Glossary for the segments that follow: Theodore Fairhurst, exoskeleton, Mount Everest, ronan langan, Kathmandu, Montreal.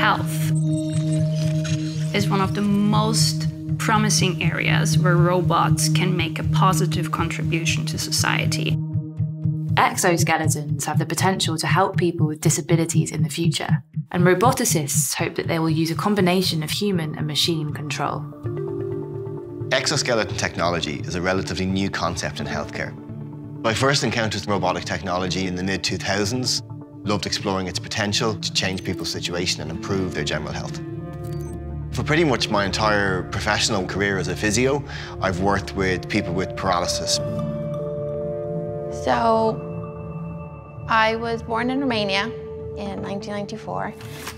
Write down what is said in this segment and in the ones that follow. health is one of the most promising areas where robots can make a positive contribution to society. Exoskeletons have the potential to help people with disabilities in the future, and roboticists hope that they will use a combination of human and machine control. Exoskeleton technology is a relatively new concept in healthcare. I first encountered robotic technology in the mid-2000s, loved exploring its potential to change people's situation and improve their general health. For pretty much my entire professional career as a physio, I've worked with people with paralysis. So, I was born in Romania in 1994.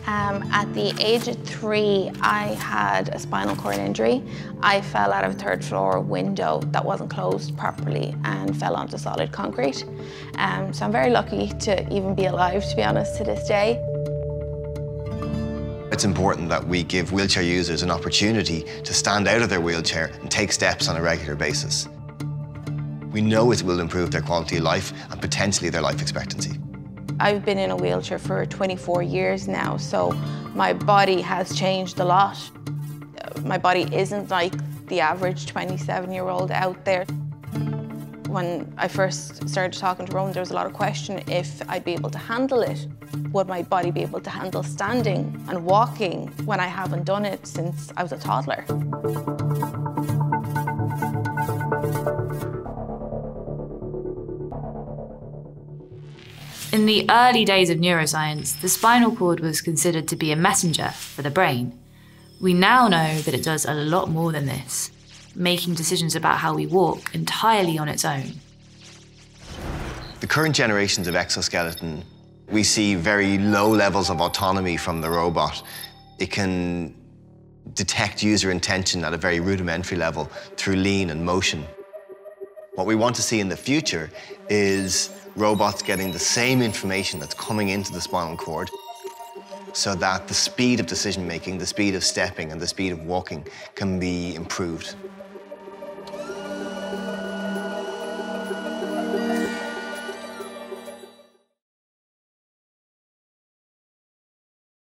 At the age of 3, I had a spinal cord injury. I fell out of a 3rd floor window that wasn't closed properly and fell onto solid concrete. So I'm very lucky to even be alive, to be honest, to this day. It's important that we give wheelchair users an opportunity to stand out of their wheelchair and take steps on a regular basis. We know it will improve their quality of life and potentially their life expectancy. I've been in a wheelchair for 24 years now, so my body has changed a lot. My body isn't like the average 27-year-old out there. When I first started talking to Ronan, there was a lot of question if I'd be able to handle it. Would my body be able to handle standing and walking when I haven't done it since I was a toddler? In the early days of neuroscience, the spinal cord was considered to be a messenger for the brain. We now know that it does a lot more than this, making decisions about how we walk entirely on its own. The current generations of exoskeleton, we see very low levels of autonomy from the robot. It can detect user intention at a very rudimentary level through lean and motion. What we want to see in the future is robots getting the same information that's coming into the spinal cord so that the speed of decision-making, the speed of stepping, and the speed of walking can be improved.